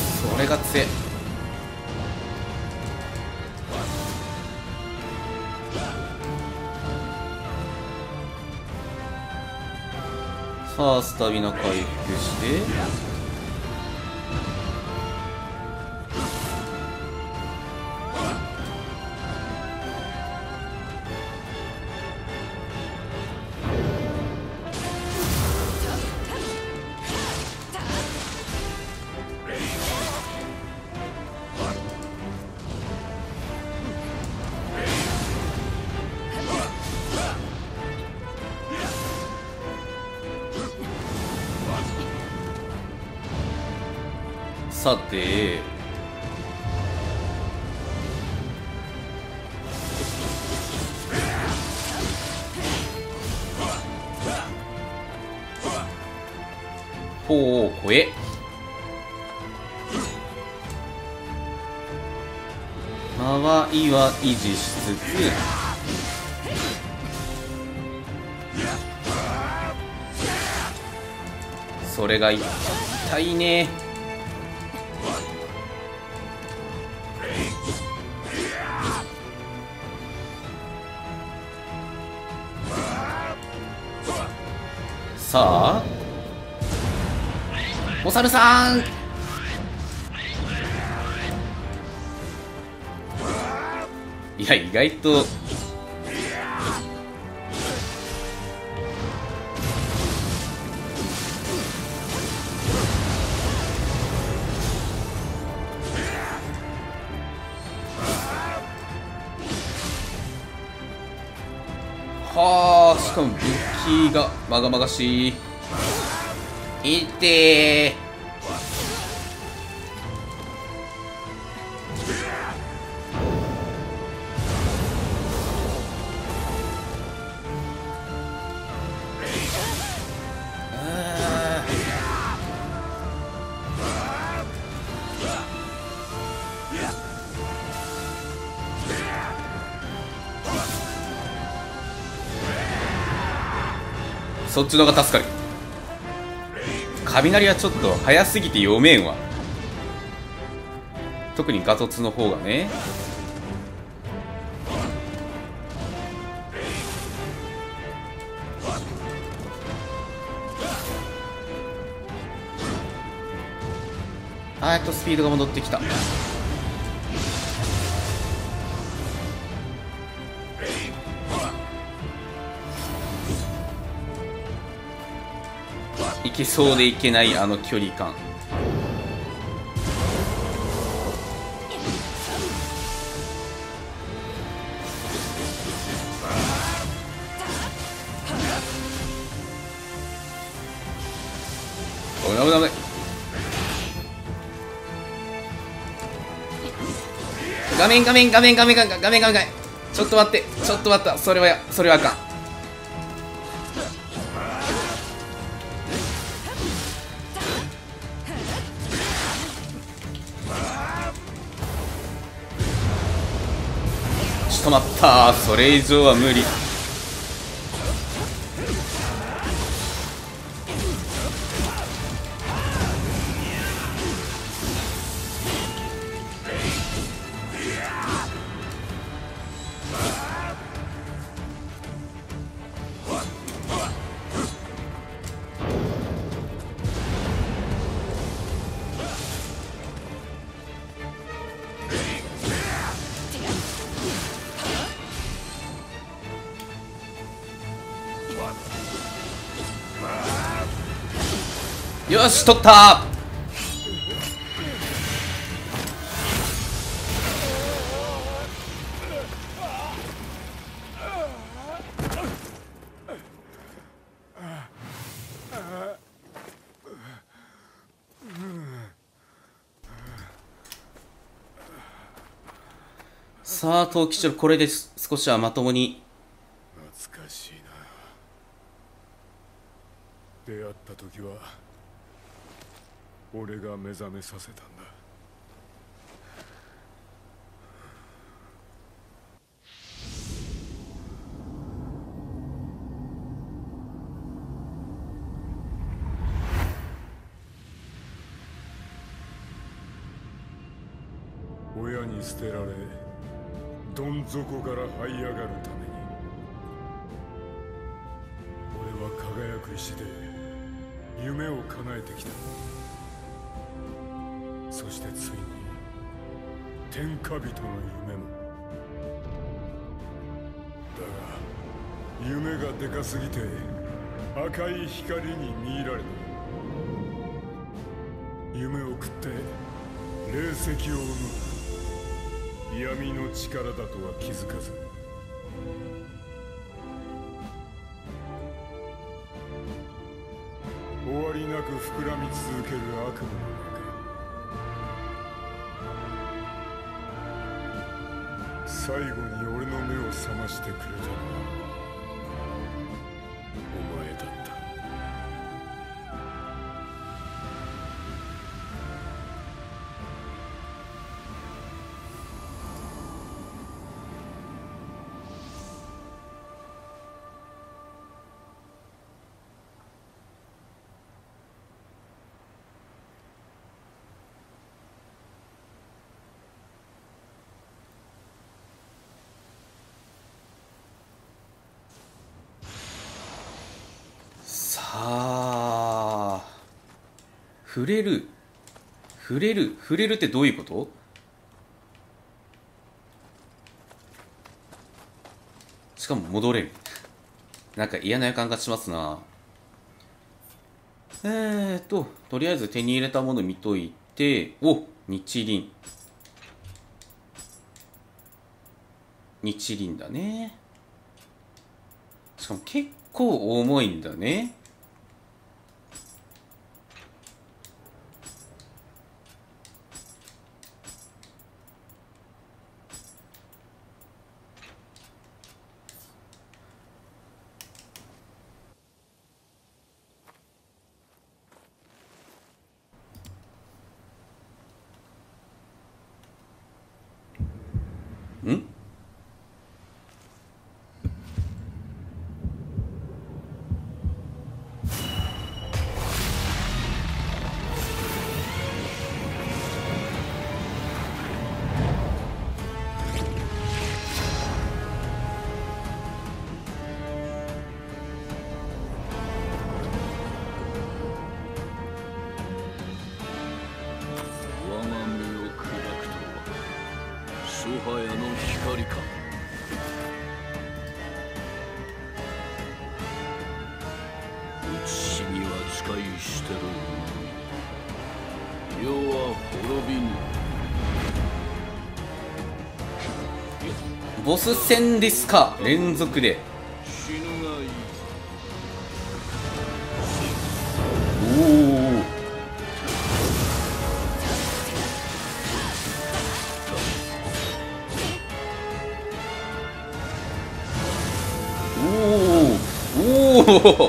それが強い。さあ、スタミナ回復して。さて、ほう、怖え。間合いは維持しつつ、それが痛いね。さあ、お猿さん、いや意外と武器がまがまがしい。いてー、そっちのが助かる。雷はちょっと早すぎて読めんわ。特にガトツの方がね。あーっとスピードが戻ってきた。いけそうでいけないあの距離感。おい、危ない危ない。画面画面画面画面画面画面画面、ちょっと待って、ちょっと待った。それはや、それはあかん。止まった。それ以上は無理。よし、取った。さあ藤吉郎、これで少しはまともに。懐かしいな。出会った時は俺が目覚めさせたんだ。親に捨てられ、どん底から這い上がるために俺は輝く石で夢を叶えてきた。そしてついに天下人の夢も。だが夢がでかすぎて赤い光に見入られた。夢を食って霊石を生む。闇の力だとは気づかず、終わりなく膨らみ続ける悪夢の中、最後に俺の目を覚ましてくれたのはお前だった。触れる、触れる、触れるってどういうこと？しかも戻れる。なんか嫌な予感がしますな。えーっと、とりあえず手に入れたもの見といて、お、日輪。日輪だね。しかも結構重いんだね。ん？ボス戦ですか、連続で。おお、おおおおお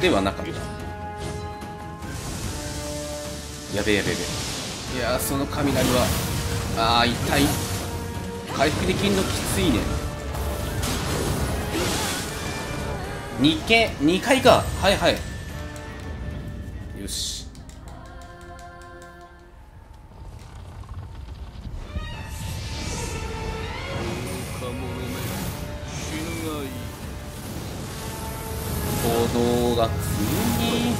ではなかった。やべやべやべ。いやー、その雷はあー痛い。回復できんのきついね。にけん、にかいか。はいはい、よし。行動がついに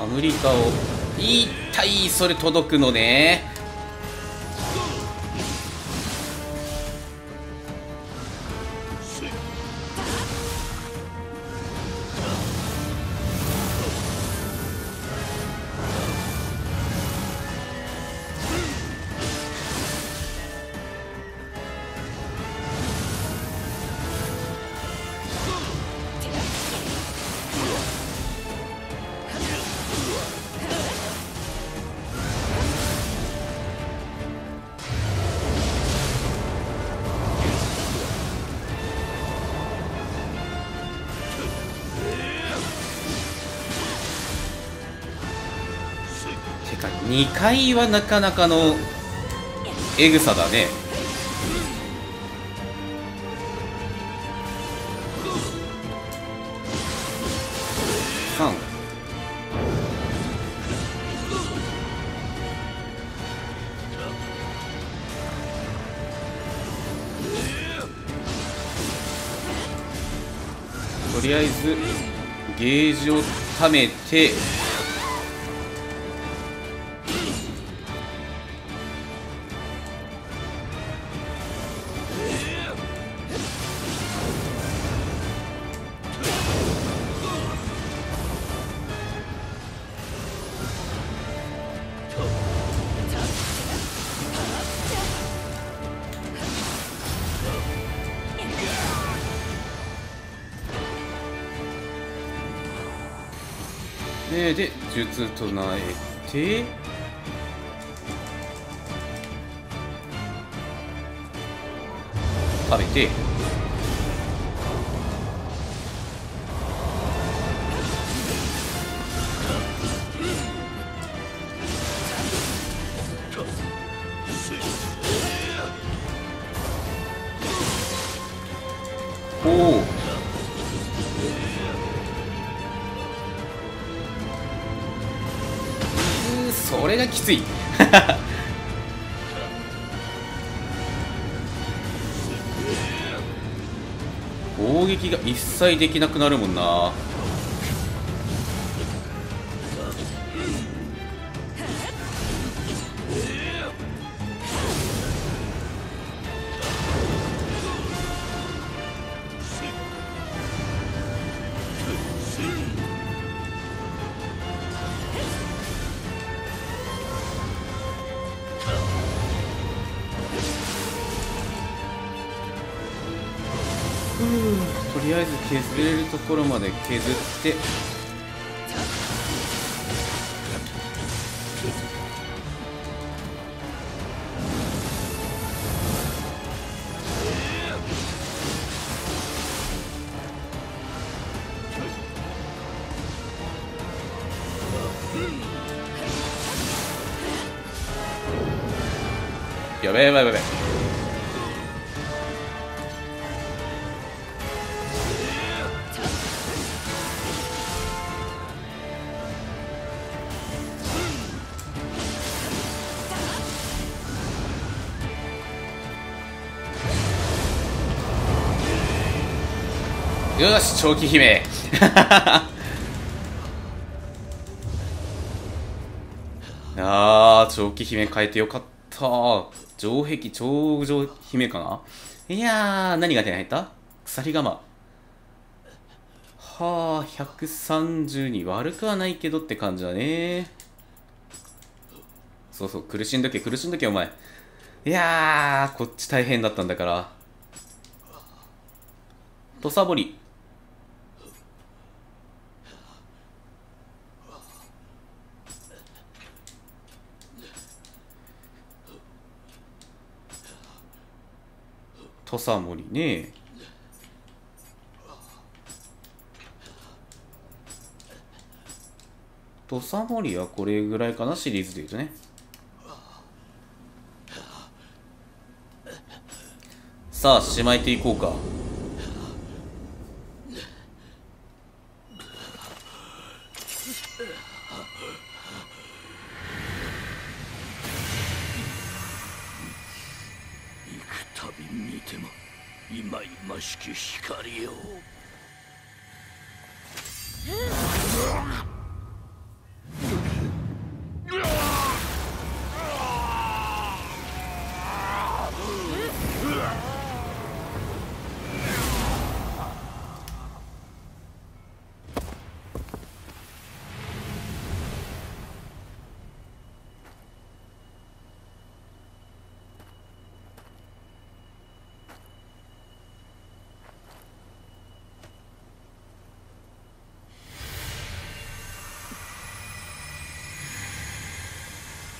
アムリカを一体、それ届くのね。にかいはなかなかのエグさだね。さん、りあえずゲージを貯めて、で、術唱えて、食べて、おお。それがきつい攻撃が一切できなくなるもんな。とりあえず削れるところまで削って、やべえやべえやべえ。よし、長期姫あー、長期姫変えてよかった。城壁、長城姫かな。いやー、何が手に入った。鎖鎌はあ、ひゃくさんじゅうに悪くはないけどって感じだね。そうそう、苦しんどけ苦しんどけお前。いやー、こっち大変だったんだから。土佐堀、土佐堀ね。土佐堀はこれぐらいかな、シリーズでいうとね。さあ、しまいていこうか。光よ、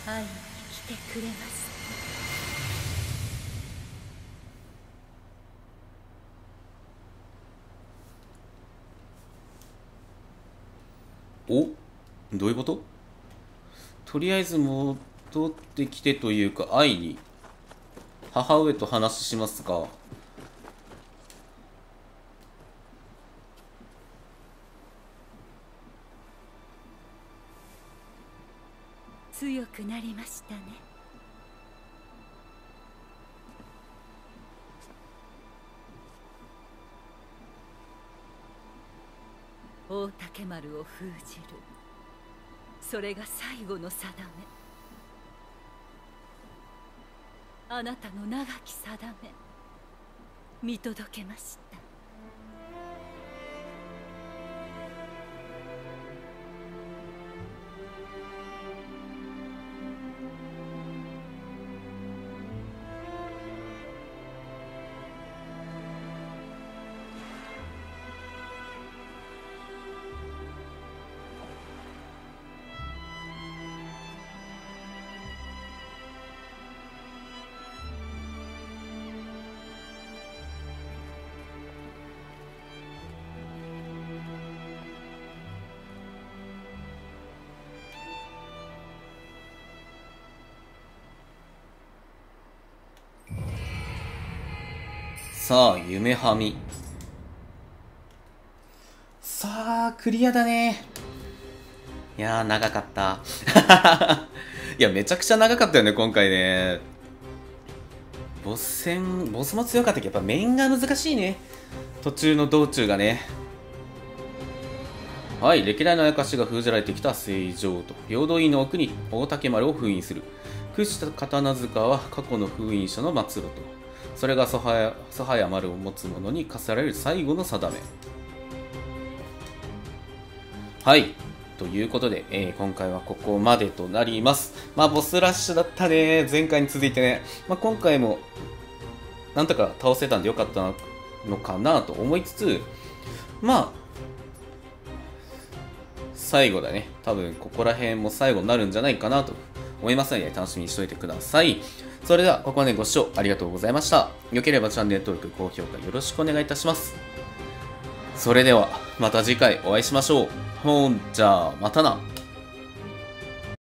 会いに来てくれます。お、どういうこと。とりあえず戻ってきてというか、会いに母上と話しますか。強くなりましたね。大竹丸を封じる。それが最後の定め。あなたの長き定め、見届けました。さあ、夢はみ。さあ、クリアだね。いやー、長かった。いや、めちゃくちゃ長かったよね、今回ね。ボス戦、ボスも強かったけど、やっぱ面が難しいね。途中の道中がね。はい、歴代のあやかしが封じられてきた正常と、平等院の奥に大竹丸を封印する。屈した刀塚は過去の封印者の末路と。それがソハヤ丸を持つ者に課せられる最後の定め。はい。ということで、えー、今回はここまでとなります。まあ、ボスラッシュだったね。前回に続いてね。まあ、今回も、なんとか倒せたんでよかったのかなと思いつつ、まあ、最後だね。多分、ここら辺も最後になるんじゃないかなと思いますので、楽しみにしておいてください。それでは、ここまでご視聴ありがとうございました。良ければチャンネル登録、高評価よろしくお願いいたします。それでは、また次回お会いしましょう。ほんじゃあ、またな。